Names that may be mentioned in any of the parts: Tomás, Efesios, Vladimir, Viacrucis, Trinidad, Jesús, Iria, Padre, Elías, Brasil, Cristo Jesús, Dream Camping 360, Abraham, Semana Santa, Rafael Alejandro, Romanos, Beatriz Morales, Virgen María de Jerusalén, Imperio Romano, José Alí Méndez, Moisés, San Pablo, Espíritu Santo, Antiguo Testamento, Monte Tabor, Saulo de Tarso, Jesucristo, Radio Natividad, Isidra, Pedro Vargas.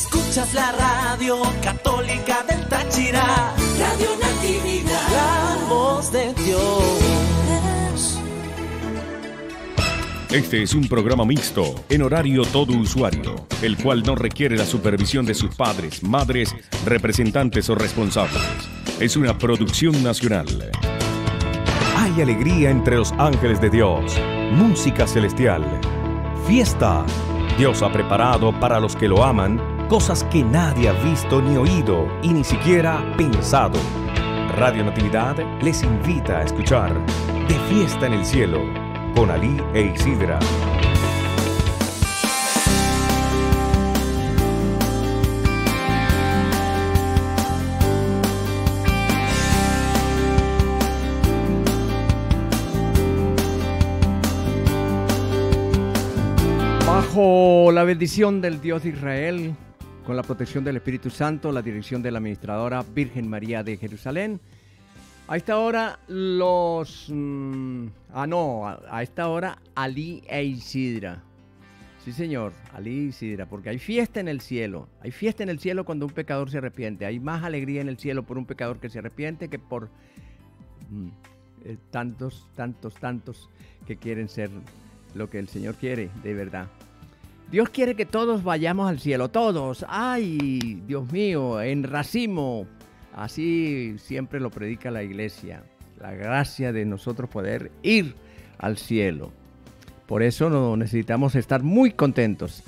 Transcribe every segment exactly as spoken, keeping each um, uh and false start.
Escuchas la radio católica del Táchira, Radio Natividad, la voz de Dios. Este es un programa mixto, en horario todo usuario, el cual no requiere la supervisión de sus padres, madres, representantes o responsables. Es una producción nacional. Hay alegría entre los ángeles de Dios, música celestial, fiesta. Dios ha preparado para los que lo aman cosas que nadie ha visto ni oído y ni siquiera pensado. Radio Natividad les invita a escuchar De Fiesta en el Cielo con Alí e Isidra. Bajo la bendición del Dios de Israel, con la protección del Espíritu Santo, la dirección de la administradora Virgen María de Jerusalén, a esta hora los... Mmm, ah, no, a, a esta hora Alí e Isidra. Sí, señor, Alí e Isidra, porque hay fiesta en el cielo. Hay fiesta en el cielo cuando un pecador se arrepiente. Hay más alegría en el cielo por un pecador que se arrepiente que por mmm, eh, tantos, tantos, tantos que quieren ser lo que el Señor quiere, de verdad. Dios quiere que todos vayamos al cielo, todos. ¡Ay, Dios mío! En racimo. Así siempre lo predica la iglesia. La gracia de nosotros poder ir al cielo. Por eso nos necesitamos estar muy contentos.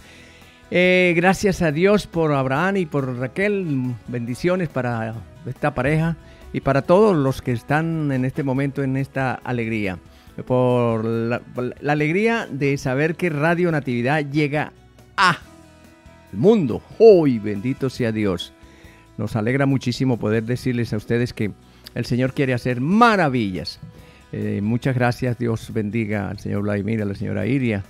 Eh, gracias a Dios por Abraham y por Raquel. Bendiciones para esta pareja y para todos los que están en este momento en esta alegría. Por la, por la alegría de saber que Radio Natividad llega a el mundo. Hoy, bendito sea Dios. Nos alegra muchísimo poder decirles a ustedes que el Señor quiere hacer maravillas. Eh, muchas gracias. Dios bendiga al señor Vladimir, a la señora Iria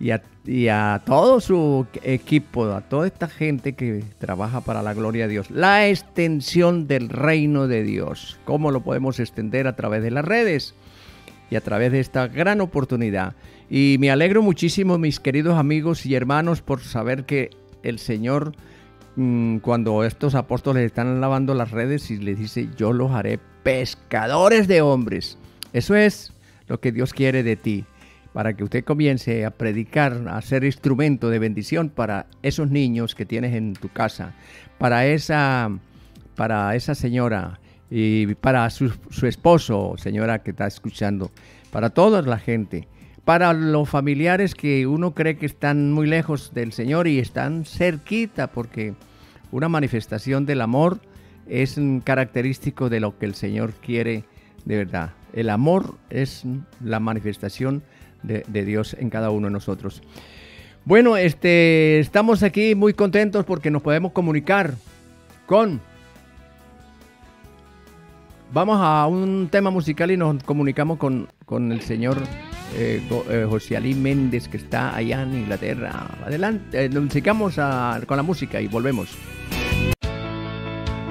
y a, y a todo su equipo, a toda esta gente que trabaja para la gloria de Dios. La extensión del reino de Dios. ¿Cómo lo podemos extender a través de las redes? Y a través de esta gran oportunidad. Y me alegro muchísimo, mis queridos amigos y hermanos, por saber que el Señor, mmm, cuando estos apóstoles están lavando las redes y les dice, yo los haré pescadores de hombres. Eso es lo que Dios quiere de ti, para que usted comience a predicar, a ser instrumento de bendición para esos niños que tienes en tu casa, para esa, para esa señora. Y para su, su esposo, señora que está escuchando, para toda la gente, para los familiares que uno cree que están muy lejos del Señor y están cerquita, porque una manifestación del amor es característico de lo que el Señor quiere de verdad. El amor es la manifestación de, de Dios en cada uno de nosotros. Bueno, este, estamos aquí muy contentos porque nos podemos comunicar con... Vamos a un tema musical y nos comunicamos con, con el señor eh, José Alí Méndez, que está allá en Inglaterra. Adelante, eh, nos sigamos a, con la música y volvemos.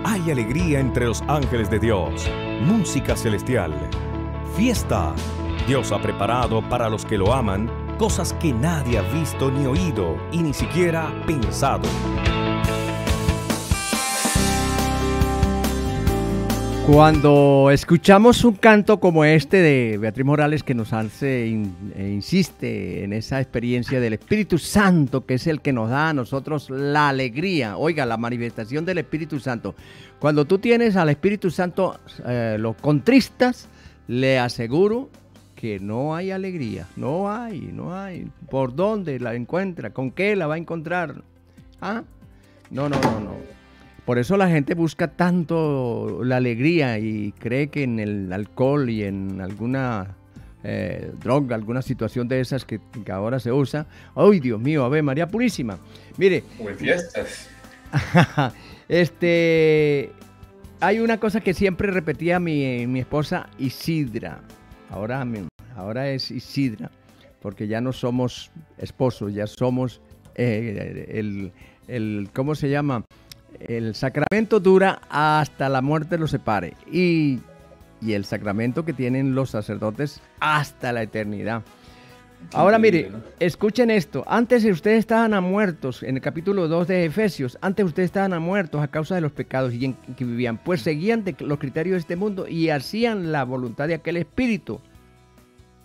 Hay alegría entre los ángeles de Dios, música celestial, fiesta. Dios ha preparado para los que lo aman cosas que nadie ha visto ni oído y ni siquiera pensado. Cuando escuchamos un canto como este de Beatriz Morales, que nos hace in, e insiste en esa experiencia del Espíritu Santo, que es el que nos da a nosotros la alegría. Oiga, la manifestación del Espíritu Santo. Cuando tú tienes al Espíritu Santo, eh, lo contristas, le aseguro que no hay alegría. No hay, no hay. ¿Por dónde la encuentra? ¿Con qué la va a encontrar? ¿Ah? No, no, no, no. Por eso la gente busca tanto la alegría y cree que en el alcohol y en alguna eh, droga, alguna situación de esas que, que ahora se usa. ¡Ay, Dios mío! ¡Ave María Purísima! Mire. ¡Buen fiestas! este, hay una cosa que siempre repetía mi, mi esposa Isidra. Ahora, ahora es Isidra, porque ya no somos esposos, ya somos eh, el, el... ¿Cómo se llama? El sacramento dura hasta la muerte los separe. Y, y el sacramento que tienen los sacerdotes hasta la eternidad. Ahora mire, escuchen esto. Antes ustedes estaban a muertos, en el capítulo dos de Efesios, antes ustedes estaban a muertos a causa de los pecados y en que vivían, pues seguían de los criterios de este mundo y hacían la voluntad de aquel espíritu,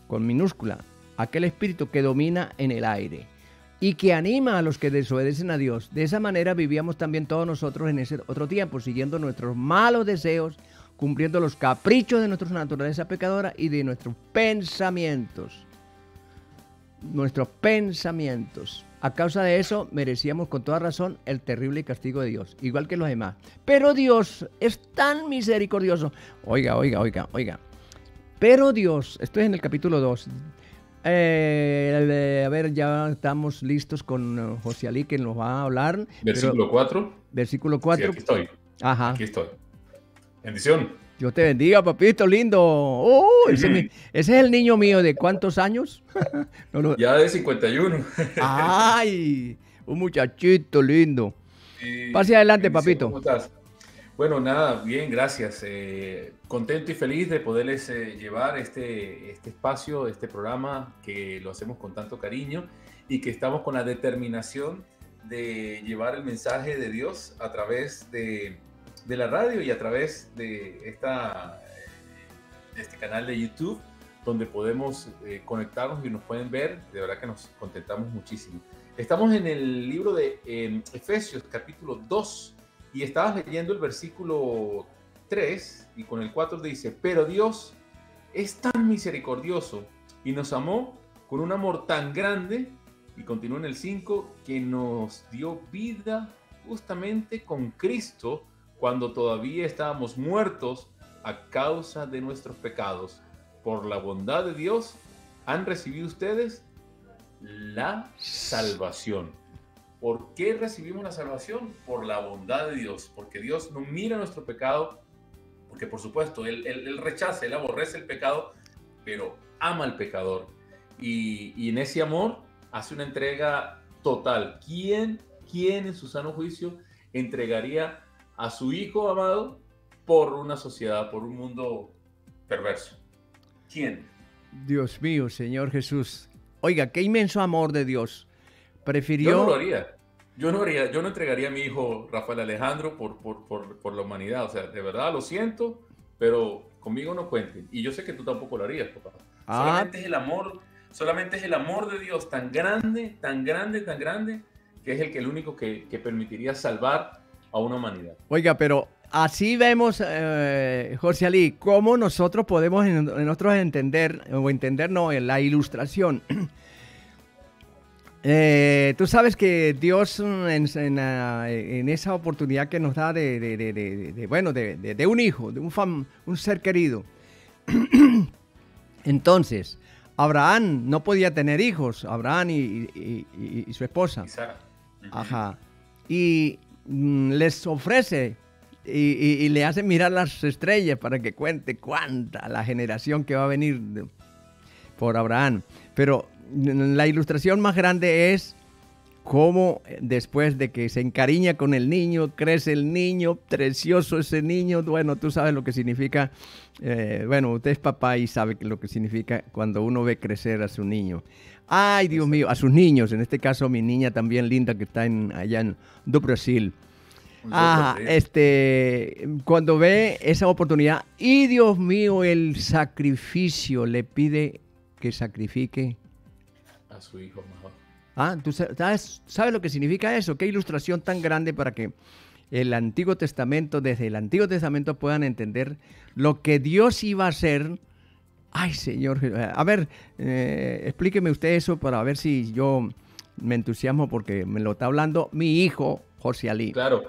con minúscula, aquel espíritu que domina en el aire y que anima a los que desobedecen a Dios. De esa manera vivíamos también todos nosotros en ese otro tiempo, siguiendo nuestros malos deseos, cumpliendo los caprichos de nuestra naturaleza pecadora y de nuestros pensamientos. Nuestros pensamientos. A causa de eso merecíamos con toda razón el terrible castigo de Dios, igual que los demás. Pero Dios es tan misericordioso. Oiga, oiga, oiga, oiga. Pero Dios, esto es en el capítulo dos. Eh, a ver, ya estamos listos con José Alí, que nos va a hablar. Versículo pero, cuatro. Versículo cuatro. Sí, aquí estoy. Ajá. Aquí estoy. Bendición. Dios te bendiga, papito lindo. Oh, ese, ese es el niño mío. ¿De cuántos años? no, no. Ya de cincuenta y uno. ¡Ay! Un muchachito lindo. Sí, pase adelante, papito. ¿Cómo estás? Bueno, nada, bien, gracias. Eh, contento y feliz de poderles eh, llevar este, este espacio, este programa, que lo hacemos con tanto cariño y que estamos con la determinación de llevar el mensaje de Dios a través de... de la radio y a través de, esta, de este canal de YouTube, donde podemos eh, conectarnos y nos pueden ver. De verdad que nos contentamos muchísimo. Estamos en el libro de eh, Efesios, capítulo dos, y estabas leyendo el versículo tres, y con el cuatro dice, pero Dios es tan misericordioso y nos amó con un amor tan grande, y continúa en el cinco, que nos dio vida justamente con Cristo, cuando todavía estábamos muertos a causa de nuestros pecados. Por la bondad de Dios han recibido ustedes la salvación. ¿Por qué recibimos la salvación? Por la bondad de Dios, porque Dios no mira nuestro pecado, porque por supuesto Él, él, él rechaza, Él aborrece el pecado, pero ama al pecador. Y, y en ese amor hace una entrega total. ¿Quién, quién en su sano juicio entregaría a su hijo amado por una sociedad, por un mundo perverso? ¿Quién? Dios mío, Señor Jesús. Oiga, qué inmenso amor de Dios. Prefirió... Yo no lo haría. Yo no haría, yo no entregaría a mi hijo Rafael Alejandro por, por, por, por la humanidad. O sea, de verdad, lo siento, pero conmigo no cuenten. Y yo sé que tú tampoco lo harías, papá. Ah. Solamente es el amor, solamente es el amor de Dios tan grande, tan grande, tan grande, que es el, que, el único que, que permitiría salvar a una humanidad. Oiga, pero así vemos, eh, José Alí, cómo nosotros podemos en nosotros entender, o entender no, en la ilustración. eh, tú sabes que Dios en, en, en esa oportunidad que nos da de, de, de, de, de bueno, de, de, de un hijo, de un, fan, un ser querido. Entonces, Abraham no podía tener hijos, Abraham y, y, y, y su esposa. Ajá. Y les ofrece y, y, y le hace mirar las estrellas para que cuente cuánta la generación que va a venir de, por Abraham. Pero la ilustración más grande es cómo después de que se encariña con el niño, crece el niño, precioso ese niño. Bueno, tú sabes lo que significa, eh, bueno, usted es papá y sabe lo que significa cuando uno ve crecer a su niño. Ay, Dios mío, a sus niños, en este caso mi niña también linda que está en, allá en do Brasil. Ah, este, cuando ve esa oportunidad, y Dios mío, el sacrificio, le pide que sacrifique a su hijo amado. Ah, ¿tú sabes, sabes lo que significa eso? Qué ilustración tan grande para que el Antiguo Testamento, desde el Antiguo Testamento puedan entender lo que Dios iba a hacer. Ay, Señor. A ver, eh, explíqueme usted eso para ver si yo me entusiasmo, porque me lo está hablando mi hijo, José Alí. Claro.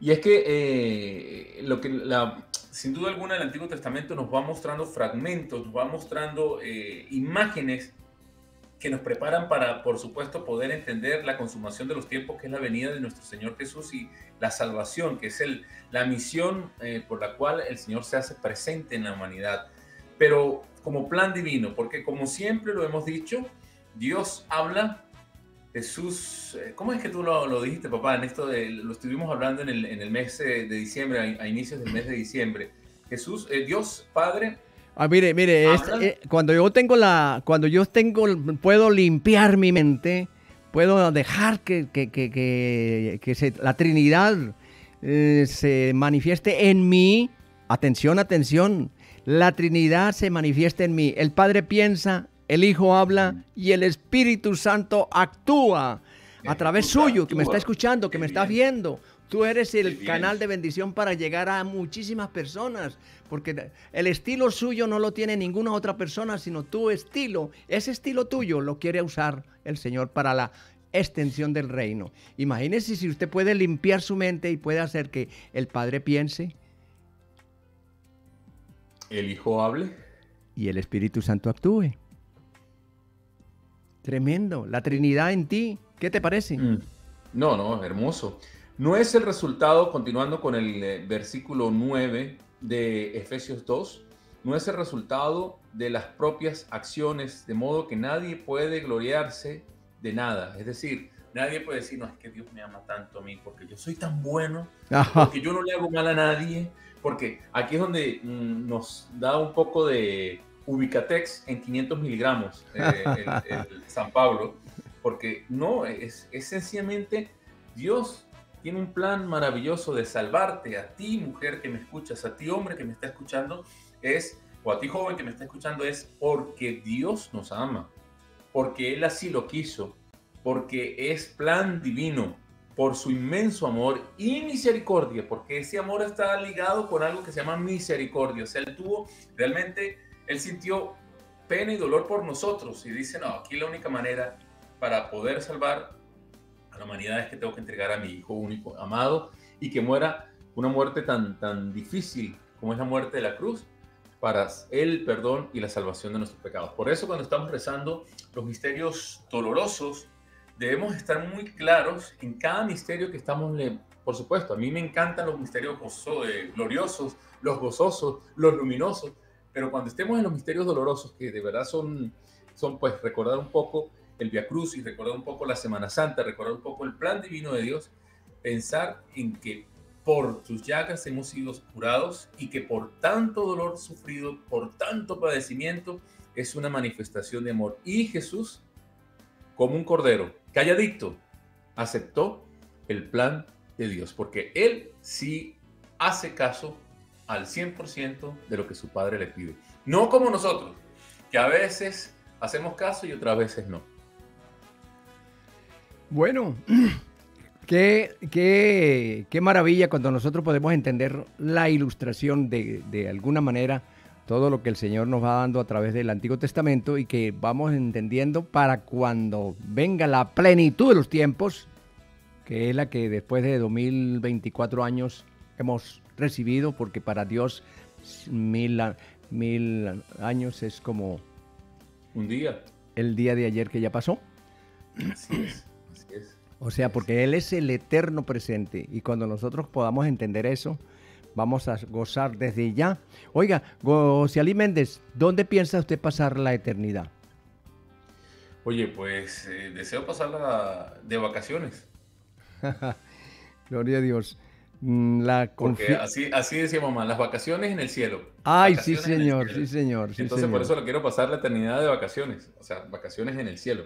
Y es que, eh, lo que la, sin duda alguna, el Antiguo Testamento nos va mostrando fragmentos, nos va mostrando eh, imágenes que nos preparan para, por supuesto, poder entender la consumación de los tiempos, que es la venida de nuestro Señor Jesús y la salvación, que es el, la misión eh, por la cual el Señor se hace presente en la humanidad. Pero como plan divino, porque como siempre lo hemos dicho, Dios habla de sus... ¿Cómo es que tú lo, lo dijiste, papá? En esto de, lo estuvimos hablando en el, en el mes de diciembre, a, a inicios del mes de diciembre. Jesús, eh, Dios Padre Ah, mire, mire, es, eh, cuando yo tengo la, cuando yo tengo, puedo limpiar mi mente, puedo dejar que, que, que, que, que se, la Trinidad eh, se manifieste en mí. Atención, atención, la Trinidad se manifiesta en mí. El Padre piensa, el Hijo habla y el Espíritu Santo actúa a través suyo, que me está escuchando, que me está viendo. Tú eres el canal de bendición para llegar a muchísimas personas, porque el estilo suyo no lo tiene ninguna otra persona, sino tu estilo, ese estilo tuyo lo quiere usar el Señor para la extensión del reino. Imagínese si usted puede limpiar su mente y puede hacer que el Padre piense, el Hijo hable y el Espíritu Santo actúe. Tremendo, la Trinidad en ti. ¿Qué te parece? Mm. No, no, hermoso. No es el resultado, continuando con el versículo nueve de Efesios dos, no es el resultado de las propias acciones, de modo que nadie puede gloriarse de nada. Es decir, nadie puede decir, no, es que Dios me ama tanto a mí, porque yo soy tan bueno, ajá, porque yo no le hago mal a nadie, porque aquí es donde mmm, nos da un poco de ubicatex en quinientos miligramos, eh, el, el San Pablo, porque no, es, es sencillamente Dios tiene un plan maravilloso de salvarte a ti, mujer que me escuchas, a ti, hombre que me está escuchando, es, o a ti, joven que me está escuchando, es porque Dios nos ama, porque Él así lo quiso, porque es plan divino, por su inmenso amor y misericordia, porque ese amor está ligado con algo que se llama misericordia. O sea, Él tuvo, realmente, Él sintió pena y dolor por nosotros y dice, no, aquí la única manera para poder salvar la humanidad es que tengo que entregar a mi hijo único, amado, y que muera una muerte tan, tan difícil como es la muerte de la cruz, para el perdón y la salvación de nuestros pecados. Por eso, cuando estamos rezando los misterios dolorosos, debemos estar muy claros en cada misterio que estamos, por supuesto, a mí me encantan los misterios gozo, eh, gloriosos, los gozosos, los luminosos, pero cuando estemos en los misterios dolorosos, que de verdad son, son pues recordar un poco el Viacrucis, recordar un poco la Semana Santa, recordar un poco el plan divino de Dios, pensar en que por tus llagas hemos sido curados y que por tanto dolor sufrido, por tanto padecimiento, es una manifestación de amor. Y Jesús, como un cordero calladito, aceptó el plan de Dios, porque Él sí hace caso al cien por ciento de lo que su Padre le pide. No como nosotros, que a veces hacemos caso y otras veces no. Bueno, qué, qué, qué maravilla cuando nosotros podemos entender la ilustración de, de alguna manera, todo lo que el Señor nos va dando a través del Antiguo Testamento y que vamos entendiendo para cuando venga la plenitud de los tiempos, que es la que después de dos mil veinticuatro años hemos recibido, porque para Dios mil, mil años es como un día. El día de ayer que ya pasó. Así es. Así es. O sea, porque Él es el eterno presente y cuando nosotros podamos entender eso, vamos a gozar desde ya. Oiga, José Alí Méndez, ¿dónde piensa usted pasar la eternidad? Oye, pues eh, deseo pasarla de vacaciones. Gloria a Dios. La Porque así, así decía mamá, las vacaciones en el cielo. Ay, vacaciones sí señor, cielo. sí señor. Sí, Entonces señor. Por eso lo quiero pasar la eternidad de vacaciones, o sea, vacaciones en el cielo.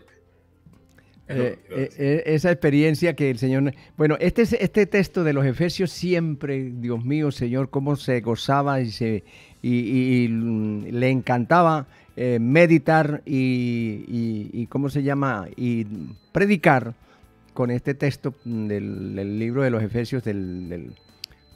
Eh, eh, esa experiencia que el Señor... Bueno, este, este texto de los Efesios siempre, Dios mío, Señor, cómo se gozaba y, se, y, y, y le encantaba eh, meditar y, y, y, ¿cómo se llama? Y predicar con este texto del, del libro de los Efesios, del, del,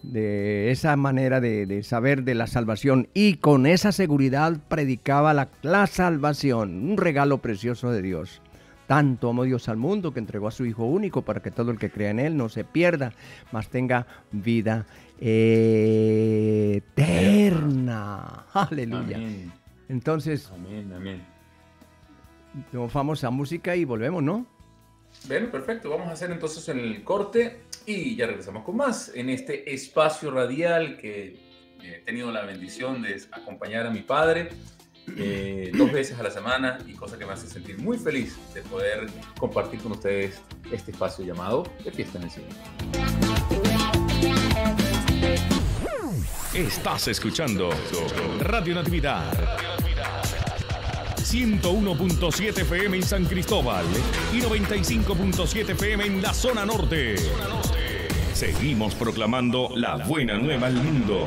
de esa manera de, de saber de la salvación, y con esa seguridad predicaba la, la salvación, un regalo precioso de Dios. Tanto amó Dios al mundo que entregó a su Hijo único para que todo el que crea en Él no se pierda, mas tenga vida eterna. Aleluya. Amén. Entonces, amén, amén. Nos vamos a música y volvemos, ¿no? Bueno, perfecto. Vamos a hacer entonces el corte y ya regresamos con más en este espacio radial que he tenido la bendición de acompañar a mi padre eh, dos veces a la semana, y cosa que me hace sentir muy feliz de poder compartir con ustedes este espacio llamado De Fiesta en el Cielo. Estás escuchando Radio Natividad ciento uno punto siete F M en San Cristóbal y noventa y cinco punto siete F M en la zona norte. Seguimos proclamando la buena nueva al mundo.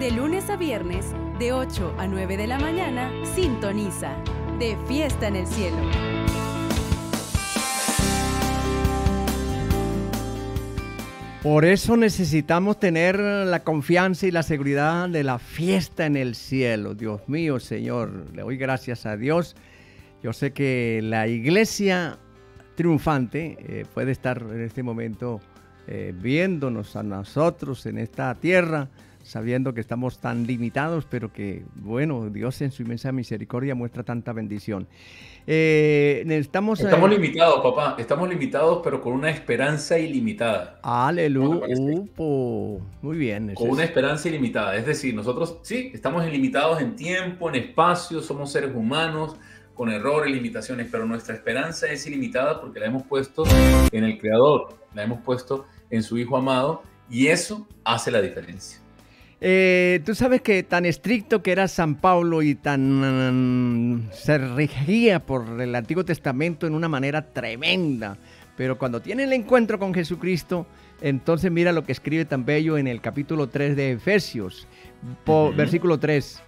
De lunes a viernes, de ocho a nueve de la mañana, sintoniza De Fiesta en el Cielo. Por eso necesitamos tener la confianza y la seguridad de la fiesta en el cielo. Dios mío, Señor, le doy gracias a Dios. Yo sé que la iglesia triunfante eh, puede estar en este momento eh, viéndonos a nosotros en esta tierra, sabiendo que estamos tan limitados, pero que, bueno, Dios en su inmensa misericordia muestra tanta bendición. Eh, estamos estamos eh, limitados, papá. Estamos limitados, pero con una esperanza ilimitada. Aleluya. Muy bien. Con es una esperanza ilimitada. Es decir, nosotros sí, estamos limitados en tiempo, en espacio, somos seres humanos, con errores, limitaciones, pero nuestra esperanza es ilimitada porque la hemos puesto en el Creador, la hemos puesto en su Hijo amado, y eso hace la diferencia. Eh, tú sabes que tan estricto que era San Pablo y tan um, se regía por el Antiguo Testamento en una manera tremenda, pero cuando tiene el encuentro con Jesucristo, entonces mira lo que escribe tan bello en el capítulo tres de Efesios, por, uh-huh. versículo tres,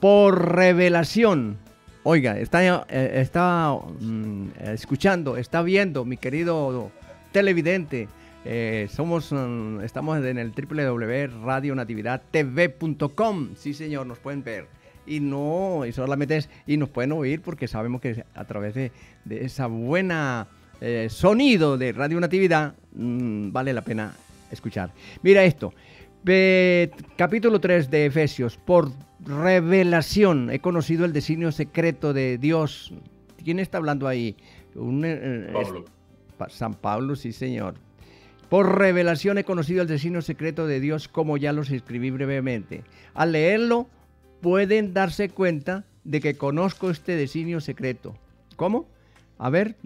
por revelación. Oiga, está, está um, escuchando, está viendo, mi querido televidente. Eh, somos, um, estamos en el doble u doble u doble u punto radio natividad t v punto com. Sí, señor, nos pueden ver. Y no, y solamente es, y nos pueden oír porque sabemos que a través de, de esa buena eh, sonido de Radio Natividad mmm, vale la pena escuchar. Mira esto. Eh, capítulo tres de Efesios. Por revelación he conocido el designio secreto de Dios. ¿Quién está hablando ahí? Un, eh, Pablo. Es, San Pablo, sí, señor. Por revelación he conocido el designio secreto de Dios, como ya los escribí brevemente. Al leerlo pueden darse cuenta de que conozco este designio secreto. ¿Cómo? A ver.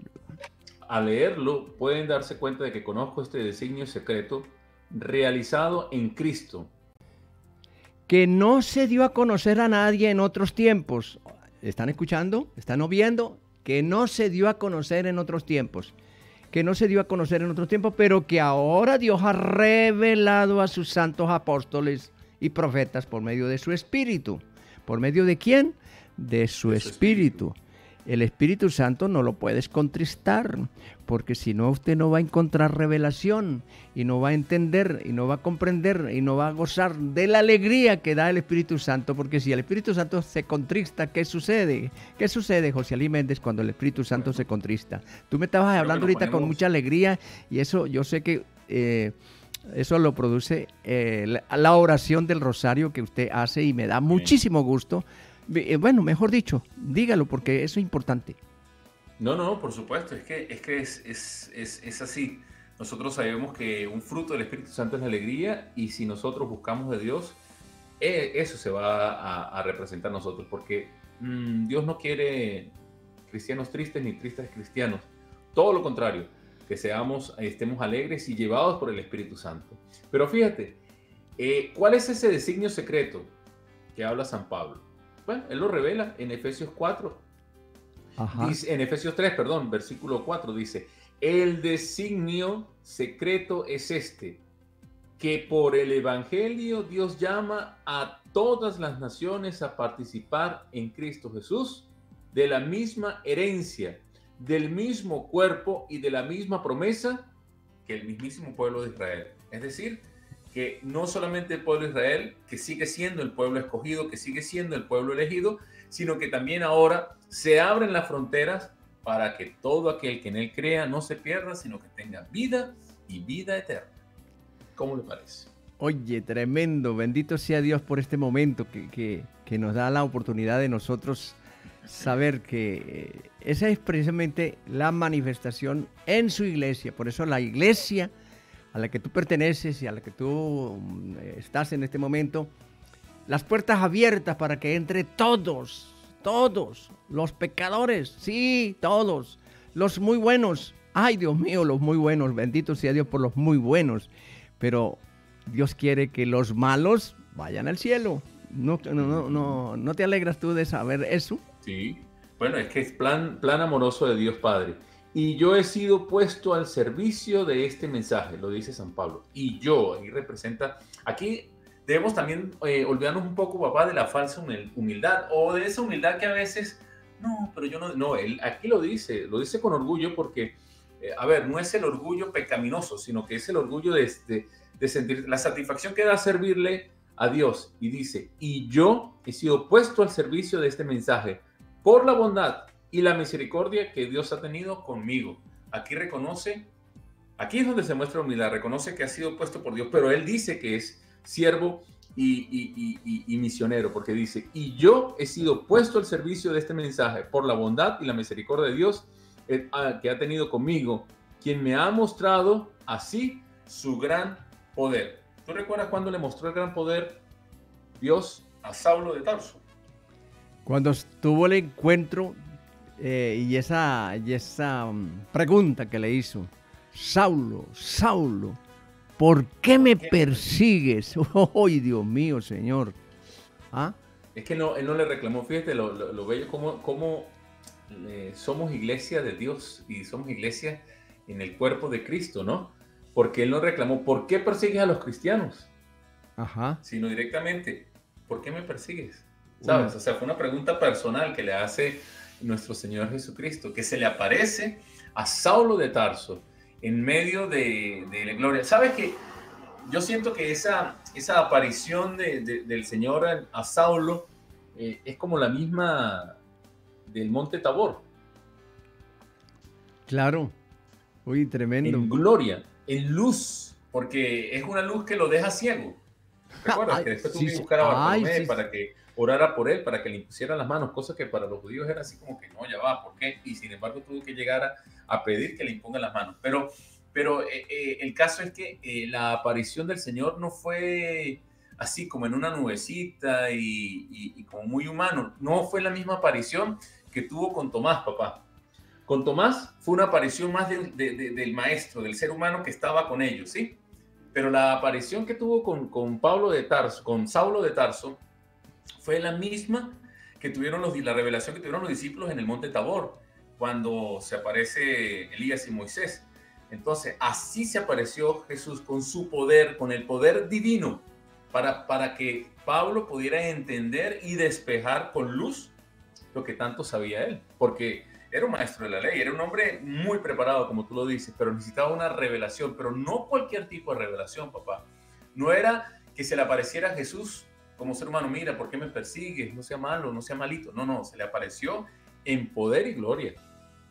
Al leerlo pueden darse cuenta de que conozco este designio secreto realizado en Cristo, que no se dio a conocer a nadie en otros tiempos. ¿Están escuchando? ¿Están oyendo? Que no se dio a conocer en otros tiempos. Que no se dio a conocer en otros tiempos, pero que ahora Dios ha revelado a sus santos apóstoles y profetas por medio de su Espíritu. ¿Por medio de quién? De su, de su espíritu. espíritu. El Espíritu Santo no lo puedes contristar, porque si no, usted no va a encontrar revelación, y no va a entender, y no va a comprender, y no va a gozar de la alegría que da el Espíritu Santo, porque si el Espíritu Santo se contrista, ¿qué sucede? ¿Qué sucede, José Alí Méndez, cuando el Espíritu Santo bueno. se contrista? Tú me estabas Creo hablando ahorita ponemos... con mucha alegría, y eso yo sé que eh, eso lo produce eh, la, la oración del rosario que usted hace, y me da Bien. muchísimo gusto. Bueno, mejor dicho, dígalo porque eso es importante. No, no, por supuesto, es que, es, que es, es, es, es así. Nosotros sabemos que un fruto del Espíritu Santo es la alegría, y si nosotros buscamos de Dios, eh, eso se va a, a representar nosotros, porque mmm, Dios no quiere cristianos tristes ni tristes cristianos. Todo lo contrario, que seamos, estemos alegres y llevados por el Espíritu Santo. Pero fíjate, eh, ¿cuál es ese designio secreto que habla San Pablo? Bueno, él lo revela en Efesios cuatro, dice, en Efesios tres, perdón, versículo cuatro, dice, el designio secreto es este, que por el Evangelio Dios llama a todas las naciones a participar en Cristo Jesús de la misma herencia, del mismo cuerpo y de la misma promesa que el mismísimo pueblo de Israel. Es decir, que no solamente el pueblo de Israel, que sigue siendo el pueblo escogido, que sigue siendo el pueblo elegido, sino que también ahora se abren las fronteras para que todo aquel que en él crea no se pierda, sino que tenga vida y vida eterna. ¿Cómo le parece? Oye, tremendo. Bendito sea Dios por este momento que, que, que nos da la oportunidad de nosotros saber que esa es precisamente la manifestación en su iglesia. Por eso la iglesia a la que tú perteneces y a la que tú estás en este momento, las puertas abiertas para que entre todos, todos, los pecadores, sí, todos, los muy buenos, Ay, Dios mío, los muy buenos, bendito sea Dios por los muy buenos. Pero Dios quiere que los malos vayan al cielo. ¿No, no, no, no, no te alegras tú de saber eso? Sí, bueno, es que es plan, plan amoroso de Dios Padre. Y yo he sido puesto al servicio de este mensaje, lo dice San Pablo. Y yo, aquí representa, aquí debemos también eh, olvidarnos un poco, papá, de la falsa humildad o de esa humildad que a veces, no, pero yo no, no, él aquí lo dice, lo dice con orgullo porque, eh, a ver, no es el orgullo pecaminoso, sino que es el orgullo de, de, de sentir la satisfacción que da servirle a Dios. Y dice, y yo he sido puesto al servicio de este mensaje por la bondad y la misericordia que Dios ha tenido conmigo. Aquí reconoce, aquí es donde se muestra humildad, reconoce que ha sido puesto por Dios, pero él dice que es siervo y, y, y, y, y misionero, porque dice, y yo he sido puesto al servicio de este mensaje por la bondad y la misericordia de Dios que ha tenido conmigo, quien me ha mostrado así su gran poder. ¿Tú recuerdas cuando le mostró el gran poder Dios a Saulo de Tarso? Cuando tuvo el encuentro Eh, y esa, y esa pregunta que le hizo, Saulo, Saulo, ¿por qué me persigues? ¡Ay, Dios mío, Señor! ¿Ah? Es que no, él no le reclamó, fíjate lo, lo, lo bello, cómo, cómo eh, somos iglesia de Dios y somos iglesia en el cuerpo de Cristo, ¿no? Porque él no reclamó, ¿por qué persigues a los cristianos? Ajá. Sino directamente, ¿por qué me persigues? ¿Sabes? Uy. O sea, fue una pregunta personal que le hace nuestro Señor Jesucristo, que se le aparece a Saulo de Tarso en medio de, de la gloria. ¿Sabes qué? Yo siento que esa, esa aparición de, de, del Señor a Saulo eh, es como la misma del Monte Tabor. Claro. Uy, tremendo. En gloria, en luz, porque es una luz que lo deja ciego. Recuerda ay, que después sí, tuve que buscar a Bartolomé ay, sí, para que orara por él, para que le impusieran las manos, cosa que para los judíos era así como que no, ya va, ¿por qué? Y sin embargo tuvo que llegar a, a pedir que le impongan las manos. Pero, pero eh, eh, el caso es que eh, la aparición del Señor no fue así como en una nubecita y, y, y como muy humano. No fue la misma aparición que tuvo con Tomás, papá. Con Tomás fue una aparición más de, de, de, del maestro, del ser humano que estaba con ellos, ¿sí? Pero la aparición que tuvo con, con, Pablo de Tarso, con Saulo de Tarso fue la misma que tuvieron los, la revelación que tuvieron los discípulos en el Monte Tabor, cuando se aparece Elías y Moisés. Entonces, así se apareció Jesús con su poder, con el poder divino, para, para que Pablo pudiera entender y despejar con luz lo que tanto sabía él. Porque era un maestro de la ley, era un hombre muy preparado, como tú lo dices, pero necesitaba una revelación, pero no cualquier tipo de revelación, papá. No era que se le apareciera a Jesús como ser humano, mira, ¿por qué me persigues? No sea malo, no sea malito. No, no, se le apareció en poder y gloria.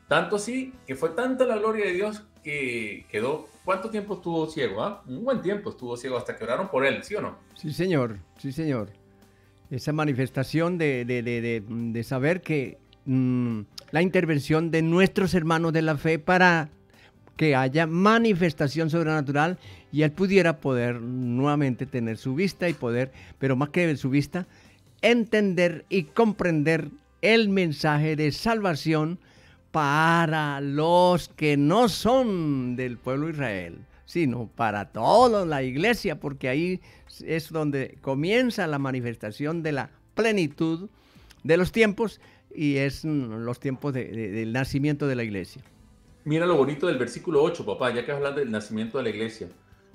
Tanto así, que fue tanta la gloria de Dios que quedó, ¿cuánto tiempo estuvo ciego? ¿Ah? Un buen tiempo estuvo ciego, hasta que oraron por él, ¿sí o no? Sí, señor, sí, señor. Esa manifestación de, de, de, de, de saber que la intervención de nuestros hermanos de la fe para que haya manifestación sobrenatural y él pudiera poder nuevamente tener su vista y poder, pero más que su vista, entender y comprender el mensaje de salvación para los que no son del pueblo de Israel, sino para toda la iglesia, porque ahí es donde comienza la manifestación de la plenitud de los tiempos, y es los tiempos de, de, del nacimiento de la iglesia. Mira lo bonito del versículo ocho, papá, ya que hablas del nacimiento de la iglesia.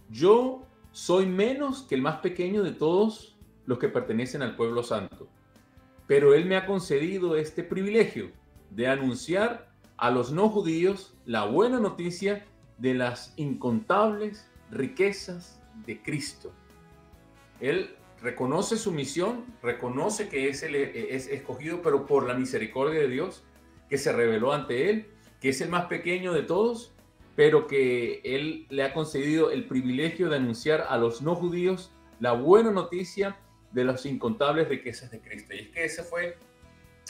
Yo soy menos que el más pequeño de todos los que pertenecen al pueblo santo, pero él me ha concedido este privilegio de anunciar a los no judíos la buena noticia de las incontables riquezas de Cristo. Él reconoce su misión, reconoce que es, el, es escogido, pero por la misericordia de Dios, que se reveló ante él, que es el más pequeño de todos, pero que él le ha concedido el privilegio de anunciar a los no judíos la buena noticia de las incontables riquezas de Cristo. Y es que esa fue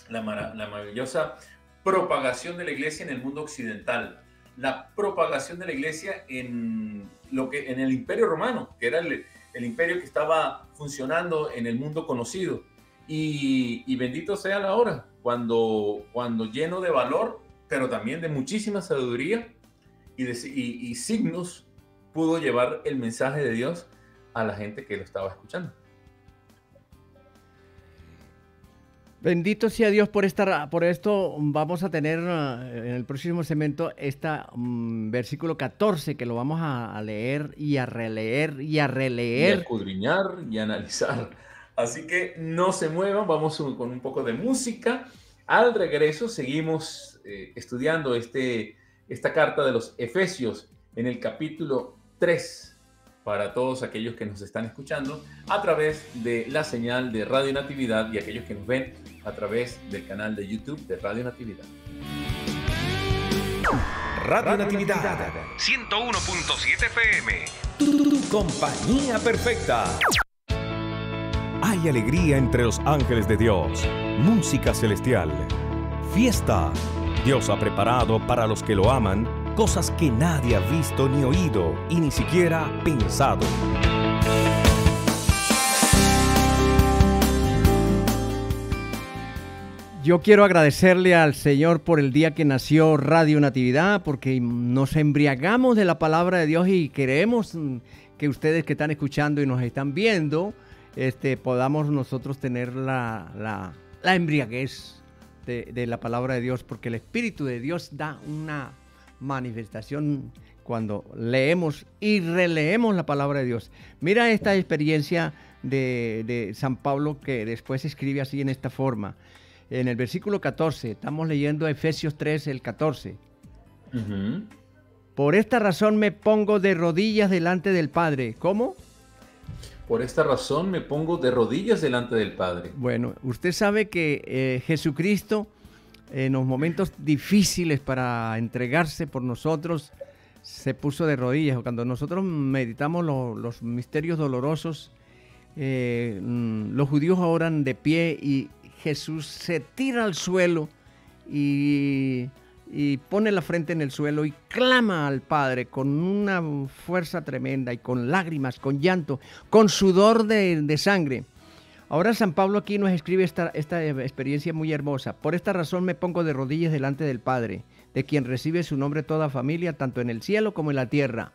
la, marav- la maravillosa propagación de la iglesia en el mundo occidental, la propagación de la iglesia en, lo que, en el Imperio Romano, que era el el imperio que estaba funcionando en el mundo conocido. Y, y bendito sea la hora, cuando, cuando lleno de valor, pero también de muchísima sabiduría, y, de, y, y signos pudo llevar el mensaje de Dios a la gente que lo estaba escuchando. Bendito sea Dios por, esta, por esto. Vamos a tener en el próximo segmento este um, versículo catorce que lo vamos a, a leer y a releer y a releer. Y a escudriñar y a analizar. Así que no se muevan, vamos con un poco de música. Al regreso seguimos eh, estudiando este, esta carta de los Efesios en el capítulo tres para todos aquellos que nos están escuchando a través de la señal de Radio Natividad y aquellos que nos ven a través del canal de YouTube de Radio Natividad. Radio Natividad ciento uno punto siete F M, tu, tu, tu compañía perfecta. Hay alegría entre los ángeles de Dios, música celestial, fiesta. Dios ha preparado para los que lo aman cosas que nadie ha visto ni oído y ni siquiera pensado. Yo quiero agradecerle al Señor por el día que nació Radio Natividad, porque nos embriagamos de la palabra de Dios y queremos que ustedes que están escuchando y nos están viendo, este, podamos nosotros tener la, la, la embriaguez de, de la palabra de Dios, porque el Espíritu de Dios da una manifestación cuando leemos y releemos la palabra de Dios. Mira esta experiencia de, de San Pablo, que después escribe así en esta forma. En el versículo catorce, estamos leyendo Efesios tres, el catorce. Uh-huh. Por esta razón me pongo de rodillas delante del Padre. ¿Cómo? Por esta razón me pongo de rodillas delante del Padre. Bueno, usted sabe que eh, Jesucristo, en los momentos difíciles para entregarse por nosotros, se puso de rodillas. Cuando nosotros meditamos lo, los misterios dolorosos, eh, los judíos oran de pie y Jesús se tira al suelo y, y pone la frente en el suelo y clama al Padre con una fuerza tremenda y con lágrimas, con llanto, con sudor de, de sangre. Ahora San Pablo aquí nos escribe esta, esta experiencia muy hermosa. Por esta razón me pongo de rodillas delante del Padre, de quien recibe su nombre toda familia, tanto en el cielo como en la tierra.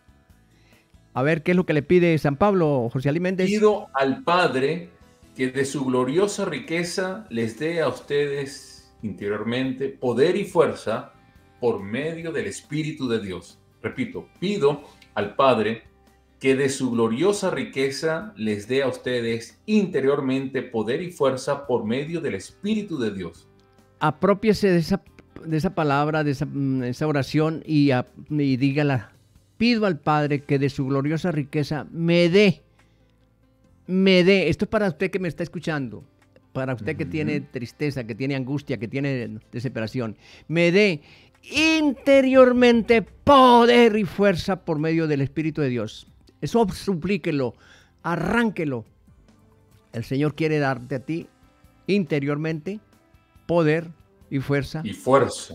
A ver, ¿qué es lo que le pide San Pablo, José Alí Méndez? Pido al Padre que de su gloriosa riqueza les dé a ustedes interiormente poder y fuerza por medio del Espíritu de Dios. Repito, pido al Padre que de su gloriosa riqueza les dé a ustedes interiormente poder y fuerza por medio del Espíritu de Dios. Apropiese de esa, de esa palabra, de esa, de esa oración y, a, y dígala. Pido al Padre que de su gloriosa riqueza me dé Me dé, esto es para usted que me está escuchando, para usted que tiene tristeza, que tiene angustia, que tiene desesperación. Me dé interiormente poder y fuerza por medio del Espíritu de Dios. Eso suplíquelo, arránquelo. El Señor quiere darte a ti interiormente poder y fuerza. Y fuerza.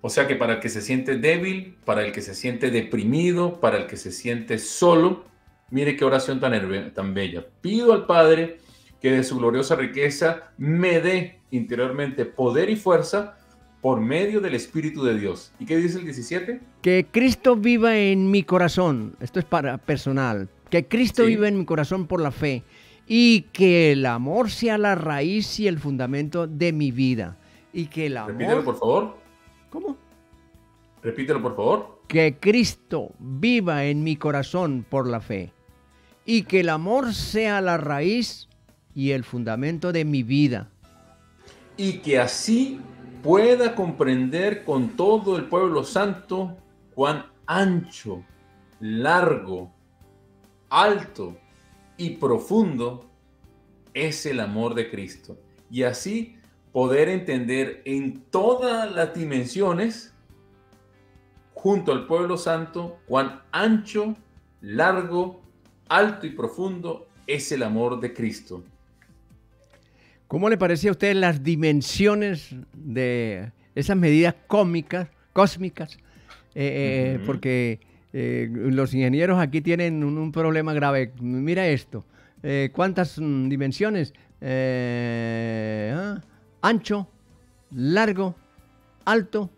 O sea que para el que se siente débil, para el que se siente deprimido, para el que se siente solo, mire qué oración tan, tan bella. Pido al Padre que de su gloriosa riqueza me dé interiormente poder y fuerza por medio del Espíritu de Dios. ¿Y qué dice el diecisiete? Que Cristo viva en mi corazón. Esto es para personal. Que Cristo sí. viva en mi corazón por la fe. Y que el amor sea la raíz y el fundamento de mi vida. Y que el amor... Repítelo, por favor. ¿Cómo? Repítelo, por favor. Que Cristo viva en mi corazón por la fe. Y que el amor sea la raíz y el fundamento de mi vida. Y que así pueda comprender con todo el pueblo santo cuán ancho, largo, alto y profundo es el amor de Cristo. Y así poder entender en todas las dimensiones, junto al pueblo santo, cuán ancho, largo, alto y profundo es el amor de Cristo. ¿Cómo le parece a usted las dimensiones de esas medidas cómicas, cósmicas? Eh, uh-huh. Porque eh, los ingenieros aquí tienen un, un problema grave. Mira esto. Eh, ¿Cuántas dimensiones? Eh, ¿ah? Ancho, largo, alto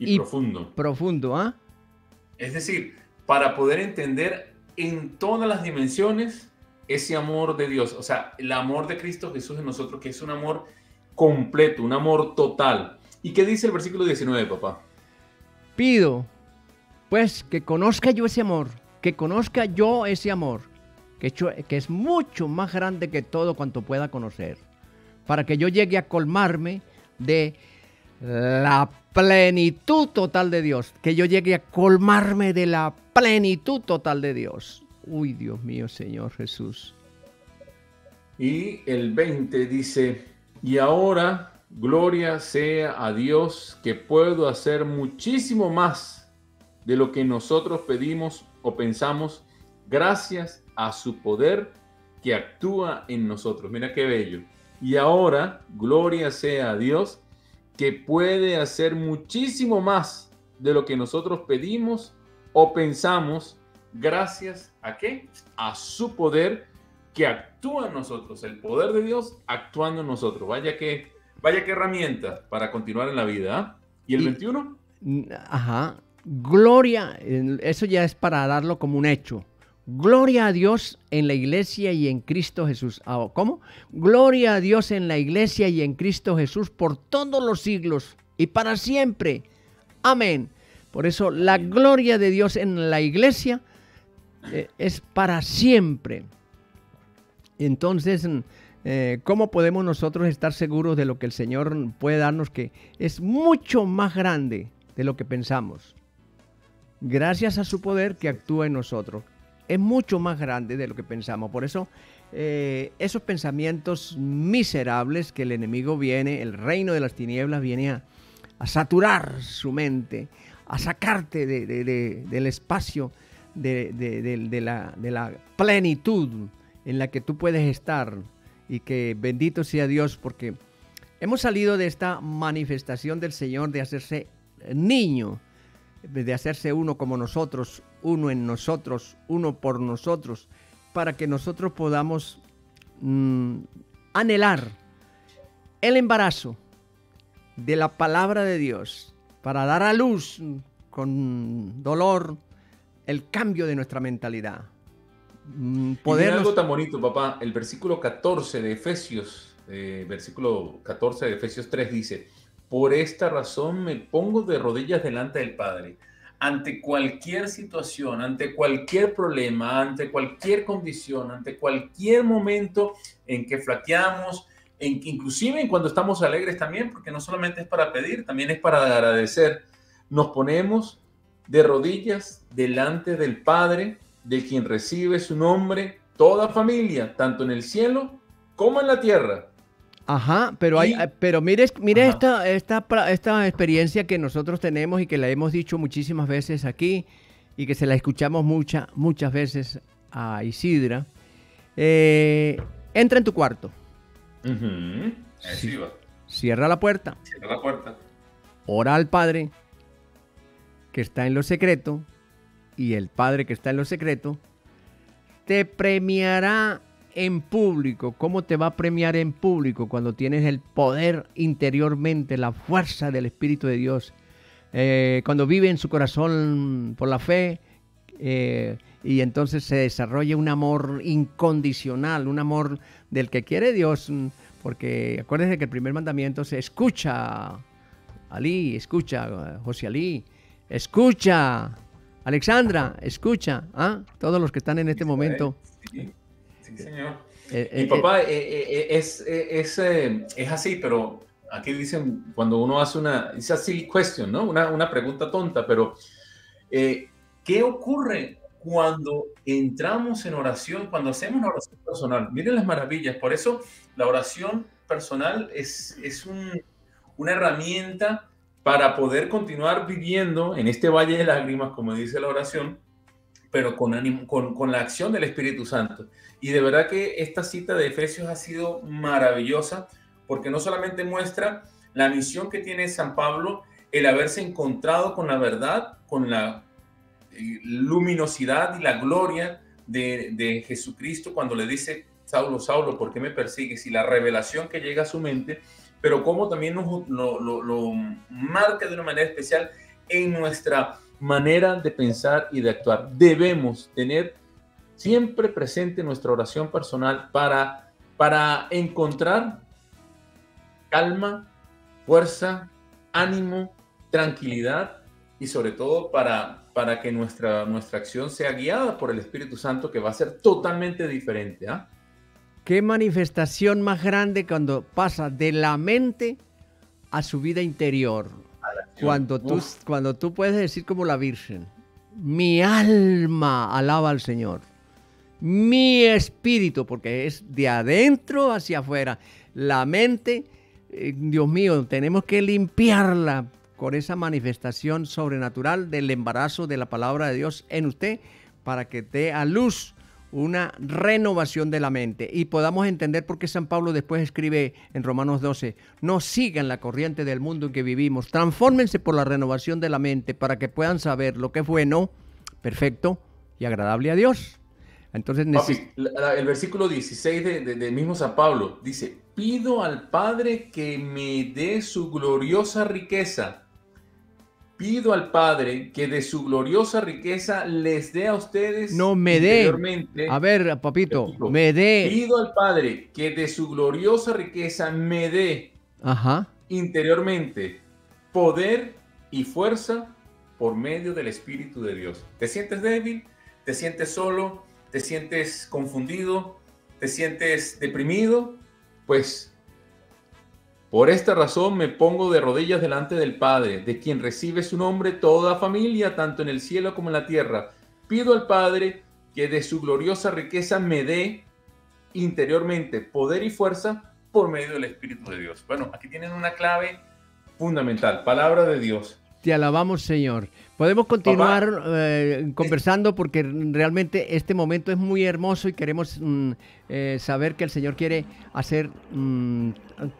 y, y profundo. Profundo, ¿ah? ¿eh? Es decir, para poder entender en todas las dimensiones ese amor de Dios, o sea, el amor de Cristo Jesús en nosotros, que es un amor completo, un amor total. ¿Y qué dice el versículo diecinueve, papá? Pido, pues, que conozca yo ese amor, que conozca yo ese amor, que, que es mucho más grande que todo cuanto pueda conocer, para que yo llegue a colmarme de la plenitud total de Dios, que yo llegue a colmarme de la plenitud total de Dios. Uy, Dios mío, Señor Jesús. Y el veinte dice, y ahora gloria sea a Dios, que puedo hacer muchísimo más de lo que nosotros pedimos o pensamos, gracias a su poder que actúa en nosotros. Mira qué bello. Y ahora gloria sea a Dios, que puede hacer muchísimo más de lo que nosotros pedimos o pensamos, gracias a ¿qué? A su poder que actúa en nosotros, el poder de Dios actuando en nosotros. Vaya que, vaya que herramienta para continuar en la vida. ¿eh? ¿Y el y, veintiuno? Ajá. Gloria, eso ya es para darlo como un hecho. Gloria a Dios en la iglesia y en Cristo Jesús. ¿Cómo? Gloria a Dios en la iglesia y en Cristo Jesús por todos los siglos y para siempre. Amén. Por eso la gloria de Dios en la iglesia eh, es para siempre. Entonces, eh, ¿cómo podemos nosotros estar seguros de lo que el Señor puede darnos, que es mucho más grande de lo que pensamos? Gracias a su poder que actúa en nosotros. Es mucho más grande de lo que pensamos. Por eso, eh, esos pensamientos miserables que el enemigo viene, el reino de las tinieblas viene a, a saturar su mente, a sacarte de, de, de, del espacio de, de, de, de, la, de la plenitud en la que tú puedes estar. Y que bendito sea Dios, porque hemos salido de esta manifestación del Señor de hacerse niño, de hacerse uno como nosotros, uno en nosotros, uno por nosotros, para que nosotros podamos mmm, anhelar el embarazo de la palabra de Dios, para dar a luz con dolor el cambio de nuestra mentalidad. Podernos... algo tan bonito, papá, el versículo catorce de Efesios, eh, versículo catorce de Efesios tres dice, por esta razón me pongo de rodillas delante del Padre. Ante cualquier situación, ante cualquier problema, ante cualquier condición, ante cualquier momento en que flaqueamos, en que inclusive cuando estamos alegres también, porque no solamente es para pedir, también es para agradecer, nos ponemos de rodillas delante del Padre, de quien recibe su nombre toda familia, tanto en el cielo como en la tierra. Ajá, pero hay, pero mire, mire esta, esta, esta experiencia que nosotros tenemos y que la hemos dicho muchísimas veces aquí y que se la escuchamos muchas, muchas veces a Isidra. Eh, entra en tu cuarto. Uh-huh. Sí, cierra la puerta. Cierra la puerta. Ora al Padre que está en lo secreto, y el Padre que está en lo secreto te premiará en público. ¿Cómo te va a premiar en público? Cuando tienes el poder interiormente, la fuerza del Espíritu de Dios, eh, cuando vive en su corazón por la fe, eh, y entonces se desarrolla un amor incondicional, un amor del que quiere Dios, porque acuérdense que el primer mandamiento se escucha, Alí, escucha, José Alí, escucha, Alexandra, escucha, ¿ah? Todos los que están en este momento... Sí, señor. Eh, eh, y papá, eh, eh, es, es, es, es así, pero aquí dicen, cuando uno hace una, es así question, ¿no? Una, una pregunta tonta, pero eh, ¿qué ocurre cuando entramos en oración, cuando hacemos una oración personal? Miren las maravillas, por eso la oración personal es, es un, una herramienta para poder continuar viviendo en este valle de lágrimas, como dice la oración, pero con, ánimo, con, con la acción del Espíritu Santo. Y de verdad que esta cita de Efesios ha sido maravillosa, porque no solamente muestra la misión que tiene San Pablo, el haberse encontrado con la verdad, con la luminosidad y la gloria de, de Jesucristo, cuando le dice, Saulo, Saulo, ¿por qué me persigues? Y la revelación que llega a su mente, pero cómo también nos, lo, lo, lo marca de una manera especial en nuestra manera de pensar y de actuar. Debemos tener siempre presente nuestra oración personal para, para encontrar calma, fuerza, ánimo, tranquilidad y sobre todo para, para que nuestra, nuestra acción sea guiada por el Espíritu Santo, que va a ser totalmente diferente, ¿eh? Qué manifestación más grande cuando pasa de la mente a su vida interior. Cuando tú, cuando tú puedes decir como la Virgen: mi alma alaba al Señor, mi espíritu, porque es de adentro hacia afuera. La mente, eh, Dios mío, tenemos que limpiarla con esa manifestación sobrenatural del embarazo de la palabra de Dios en usted, para que dé a luz una renovación de la mente y podamos entender por qué San Pablo después escribe en Romanos doce: no sigan la corriente del mundo en que vivimos, transfórmense por la renovación de la mente para que puedan saber lo que es bueno, perfecto y agradable a Dios. Entonces, Papi, el versículo dieciséis de, de, de mismo San Pablo dice: pido al Padre que me dé su gloriosa riqueza. Pido al Padre que de su gloriosa riqueza les dé a ustedes... No, me dé. A ver, papito, digo, me dé. Pido al Padre que de su gloriosa riqueza me dé, ajá, interiormente poder y fuerza por medio del Espíritu de Dios. ¿Te sientes débil? ¿Te sientes solo? ¿Te sientes confundido? ¿Te sientes deprimido? Pues... por esta razón me pongo de rodillas delante del Padre, de quien recibe su nombre toda familia, tanto en el cielo como en la tierra. Pido al Padre que de su gloriosa riqueza me dé interiormente poder y fuerza por medio del Espíritu de Dios. Bueno, aquí tienen una clave fundamental, palabra de Dios. Te alabamos, Señor. Podemos continuar eh, conversando, porque realmente este momento es muy hermoso y queremos mm, eh, saber que el Señor quiere hacer mm,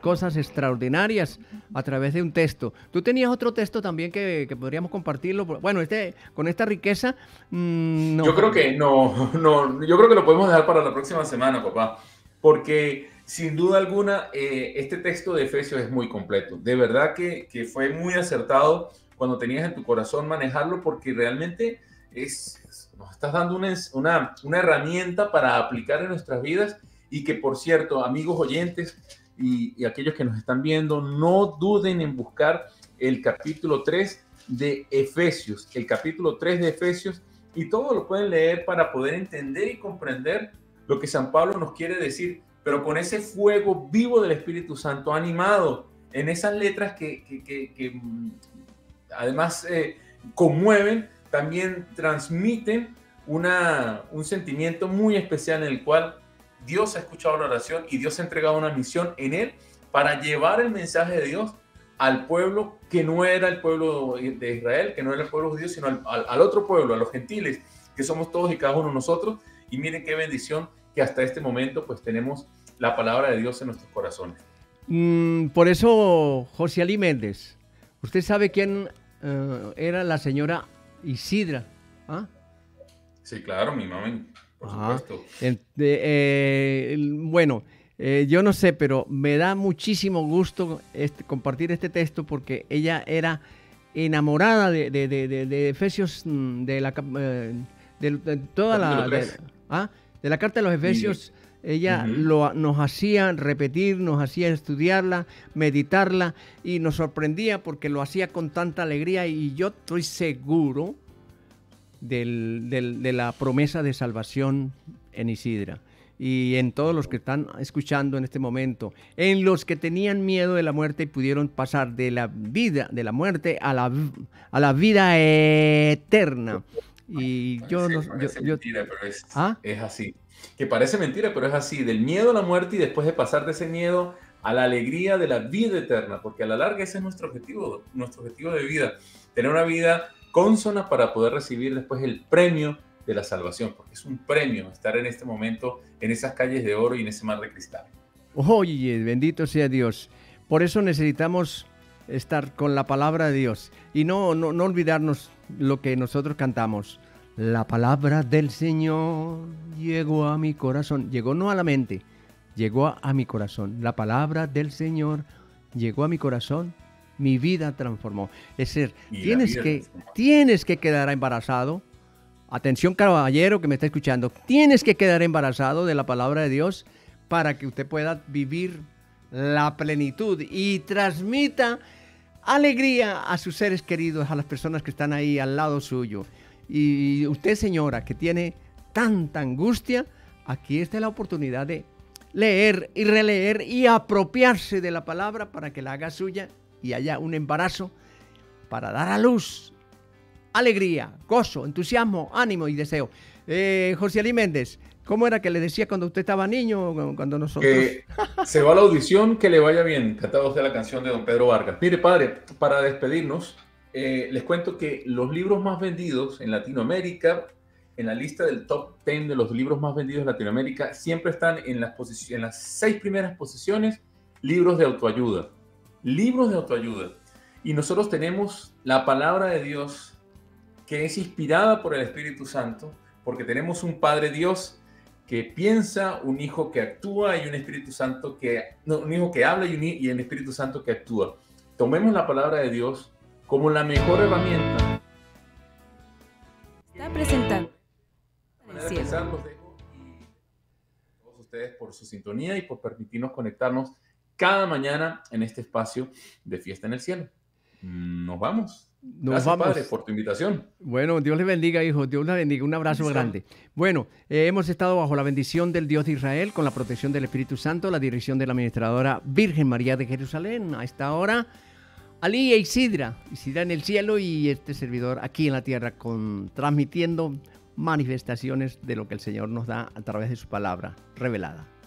cosas extraordinarias a través de un texto. Tú tenías otro texto también que, que podríamos compartirlo. Bueno, este con esta riqueza... Mm, no. Yo creo que no, no, yo creo que lo podemos dejar para la próxima semana, papá, porque... sin duda alguna, eh, este texto de Efesios es muy completo. De verdad que, que fue muy acertado cuando tenías en tu corazón manejarlo, porque realmente es, es, nos estás dando una, una, una herramienta para aplicar en nuestras vidas. Y que, por cierto, amigos oyentes y, y aquellos que nos están viendo, no duden en buscar el capítulo tres de Efesios, el capítulo tres de Efesios, y todo lo pueden leer para poder entender y comprender lo que San Pablo nos quiere decir, pero con ese fuego vivo del Espíritu Santo, animado en esas letras que, que, que, que además eh, conmueven, también transmiten una, un sentimiento muy especial en el cual Dios ha escuchado la oración y Dios ha entregado una misión en él para llevar el mensaje de Dios al pueblo que no era el pueblo de Israel, que no era el pueblo judío, sino al, al, al otro pueblo, a los gentiles, que somos todos y cada uno de nosotros. Y miren qué bendición que hasta este momento pues tenemos la palabra de Dios en nuestros corazones. Mm, por eso, José Alí Méndez, ¿usted sabe quién uh, era la señora Isidra? ¿Ah? Sí, claro, mi mamá, por Ajá. supuesto. Eh, eh, bueno, eh, yo no sé, pero me da muchísimo gusto este, compartir este texto, porque ella era enamorada de, de, de, de, de Efesios, de, la, de, de toda la... De, ¿ah? De la carta de los Efesios, ella uh-huh. lo, nos hacía repetir, nos hacía estudiarla, meditarla, y nos sorprendía porque lo hacía con tanta alegría, y yo estoy seguro del, del, de la promesa de salvación en Isidra y en todos los que están escuchando en este momento, en los que tenían miedo de la muerte y pudieron pasar de la vida, de la muerte a la, a la vida eterna. Y parece, yo no parece yo, mentira, yo, pero es, ¿Ah? es así. Que parece mentira, pero es así. Del miedo a la muerte, y después de pasar de ese miedo a la alegría de la vida eterna, porque a la larga ese es nuestro objetivo, nuestro objetivo de vida, tener una vida consona para poder recibir después el premio de la salvación, porque es un premio estar en este momento en esas calles de oro y en ese mar de cristal. Oye, bendito sea Dios. Por eso necesitamos estar con la palabra de Dios y no, no, no olvidarnos lo que nosotros cantamos: la palabra del Señor llegó a mi corazón. Llegó no a la mente, llegó a, a mi corazón. La palabra del Señor llegó a mi corazón mi vida transformó. Es decir, tienes que, tienes que quedar embarazado. Atención, caballero que me está escuchando. Tienes que quedar embarazado de la palabra de Dios para que usted pueda vivir la plenitud y transmita alegría a sus seres queridos, a las personas que están ahí al lado suyo. Y usted, señora, que tiene tanta angustia, aquí está la oportunidad de leer y releer y apropiarse de la palabra para que la haga suya y haya un embarazo para dar a luz alegría, gozo, entusiasmo, ánimo y deseo. Eh, José Alí Méndez, ¿cómo era que le decía cuando usted estaba niño, cuando nosotros? Eh, se va a la audición, que le vaya bien. Cantados de la canción de don Pedro Vargas. Mire, padre, para despedirnos, eh, les cuento que los libros más vendidos en Latinoamérica, en la lista del top diez de los libros más vendidos en Latinoamérica, siempre están en las, en las seis primeras posiciones, libros de autoayuda. Libros de autoayuda. Y nosotros tenemos la palabra de Dios, que es inspirada por el Espíritu Santo, porque tenemos un Padre Dios que piensa, un Hijo que actúa y un Espíritu Santo que... No, un Hijo que habla y, un, y el Espíritu Santo que actúa. Tomemos la palabra de Dios como la mejor herramienta. Está presentando. Pensar, los dejo y todos ustedes por su sintonía y por permitirnos conectarnos cada mañana en este espacio de Fiesta en el Cielo. Nos vamos. Nos Gracias, vamos. Padre, por tu invitación. Bueno, Dios les bendiga, hijo. Dios les bendiga. Un abrazo grande. Bueno, eh, hemos estado bajo la bendición del Dios de Israel, con la protección del Espíritu Santo, la dirección de la administradora Virgen María de Jerusalén. A esta hora, Alí e Isidra. Isidra en el cielo y este servidor aquí en la tierra, con, transmitiendo manifestaciones de lo que el Señor nos da a través de su palabra revelada.